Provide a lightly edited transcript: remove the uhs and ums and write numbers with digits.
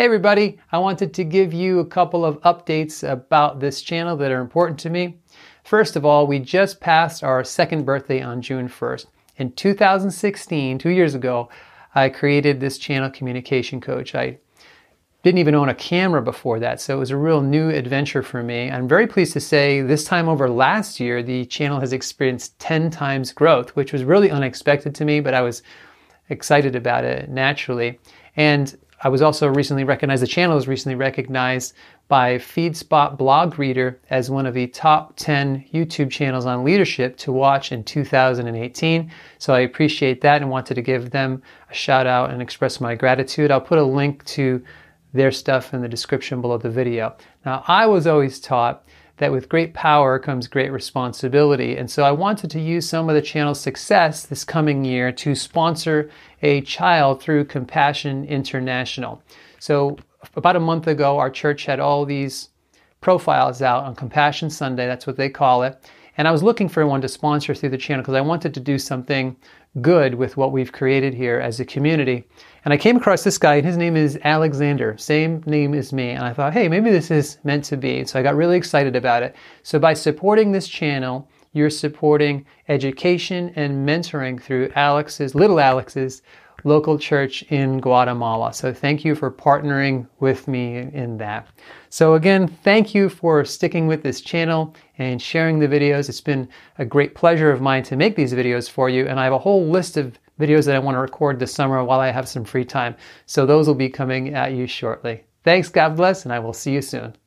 Hey everybody, I wanted to give you a couple of updates about this channel that are important to me. First of all, we just passed our second birthday on June 1st. In 2016, 2 years ago, I created this channel, Communication Coach. I didn't even own a camera before that, so it was a real new adventure for me. I'm very pleased to say this time over last year, the channel has experienced 10 times growth, which was really unexpected to me, but I was excited about it naturally. And I was also recently recognized, the channel was recently recognized by Feedspot Blog Reader as one of the top 10 YouTube channels on leadership to watch in 2018. So I appreciate that and wanted to give them a shout out and express my gratitude. I'll put a link to their stuff in the description below the video. Now, I was always taught that with great power comes great responsibility. And so I wanted to use some of the channel's success this coming year to sponsor a child through Compassion International. So about a month ago, our church had all these profiles out on Compassion Sunday, that's what they call it. And I was looking for one to sponsor through the channel because I wanted to do something good with what we've created here as a community. And I came across this guy, and his name is Alexander, same name as me. And I thought, hey, maybe this is meant to be. So I got really excited about it. So by supporting this channel, you're supporting education and mentoring through little Alex's local church in Guatemala. So thank you for partnering with me in that. So again, thank you for sticking with this channel and sharing the videos. It's been a great pleasure of mine to make these videos for you, and I have a whole list of videos that I want to record this summer while I have some free time. So those will be coming at you shortly. Thanks, God bless, and I will see you soon.